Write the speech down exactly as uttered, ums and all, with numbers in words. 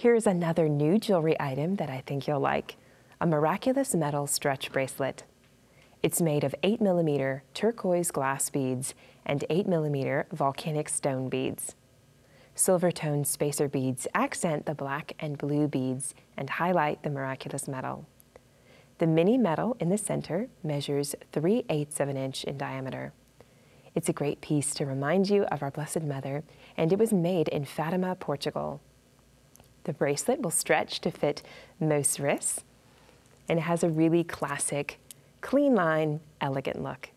Here's another new jewelry item that I think you'll like, a Miraculous Metal Stretch Bracelet. It's made of eight millimeter turquoise glass beads and eight millimeter volcanic stone beads. Silver-toned spacer beads accent the black and blue beads and highlight the miraculous metal. The mini metal in the center measures three eighths of an inch in diameter. It's a great piece to remind you of our Blessed Mother, and it was made in Fatima, Portugal. The bracelet will stretch to fit most wrists, and it has a really classic, clean line, elegant look.